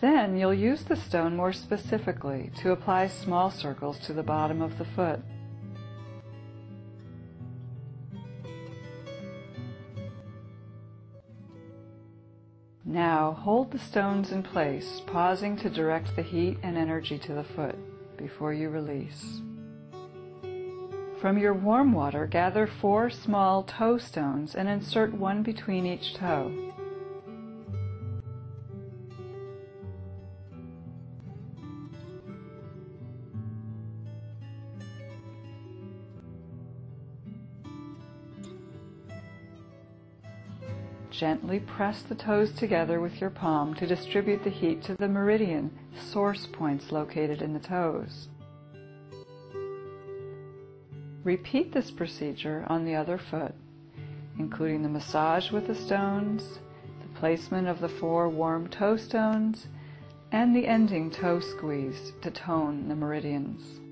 Then you'll use the stone more specifically to apply small circles to the bottom of the foot. Now hold the stones in place, pausing to direct the heat and energy to the foot before you release. From your warm water, gather 4 small toe stones and insert 1 between each toe. Gently press the toes together with your palm to distribute the heat to the meridian source points located in the toes. Repeat this procedure on the other foot, including the massage with the stones, the placement of the 4 warm toe stones, and the ending toe squeeze to tone the meridians.